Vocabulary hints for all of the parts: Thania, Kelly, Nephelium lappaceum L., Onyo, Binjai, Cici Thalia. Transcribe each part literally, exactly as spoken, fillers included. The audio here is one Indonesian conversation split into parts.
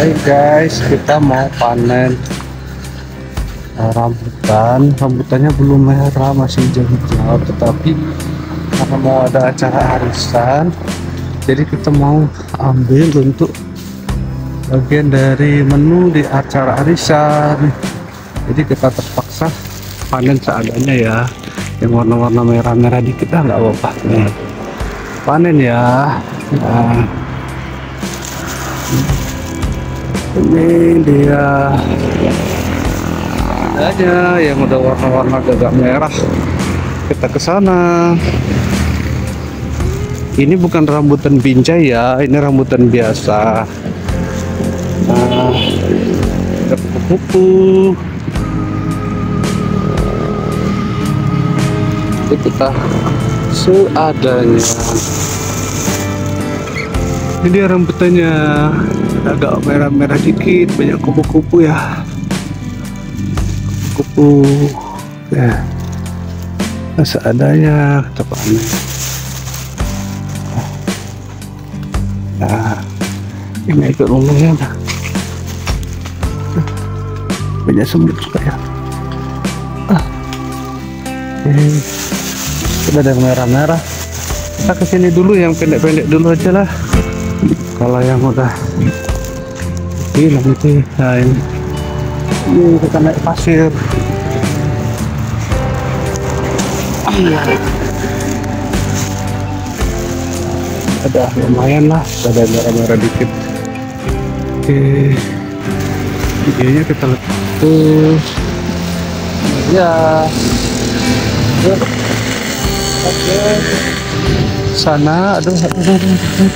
Hai guys, kita mau panen nah, rambutan. Rambutannya belum merah, masih hijau-hijau, tetapi karena mau ada acara arisan, jadi kita mau ambil untuk bagian dari menu di acara arisan. Jadi kita terpaksa panen seadanya ya. Yang warna-warna merah-merah dikit lah, nggak apa-apa, panen ya. Nah, ini dia aja yang udah warna-warna agak merah, kita ke sana. Ini bukan rambutan binjai ya, ini rambutan biasa. Nah, ada kupu-kupu. Jadi kita seadanya. Ini dia rambutannya, agak merah-merah dikit, banyak kupu-kupu ya, kupu ya, seadanya kita panen. Nah, ini ikut lumayan, banyak semut juga ya. Ah, eh, sudah ada merah-merah. Kita kesini dulu, yang pendek-pendek dulu aja lah. Kalau yang udah nanti lain. Ini kita naik pasir. Ada lumayan lah, ada merah-merah dikit. Oke, videonya kita lepas. Ya, oke. Sana, aduh, aduh, aduh.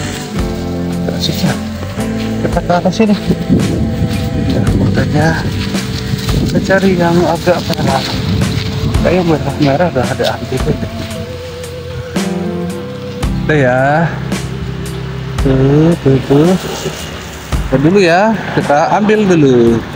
Terusnya kita ke atas sini. Nah, makanya kita cari yang agak merah. Kayak merah-merah udah ada hampir. Udah ya. Tuh, tuh, tuh. Kita dulu ya, kita ambil dulu.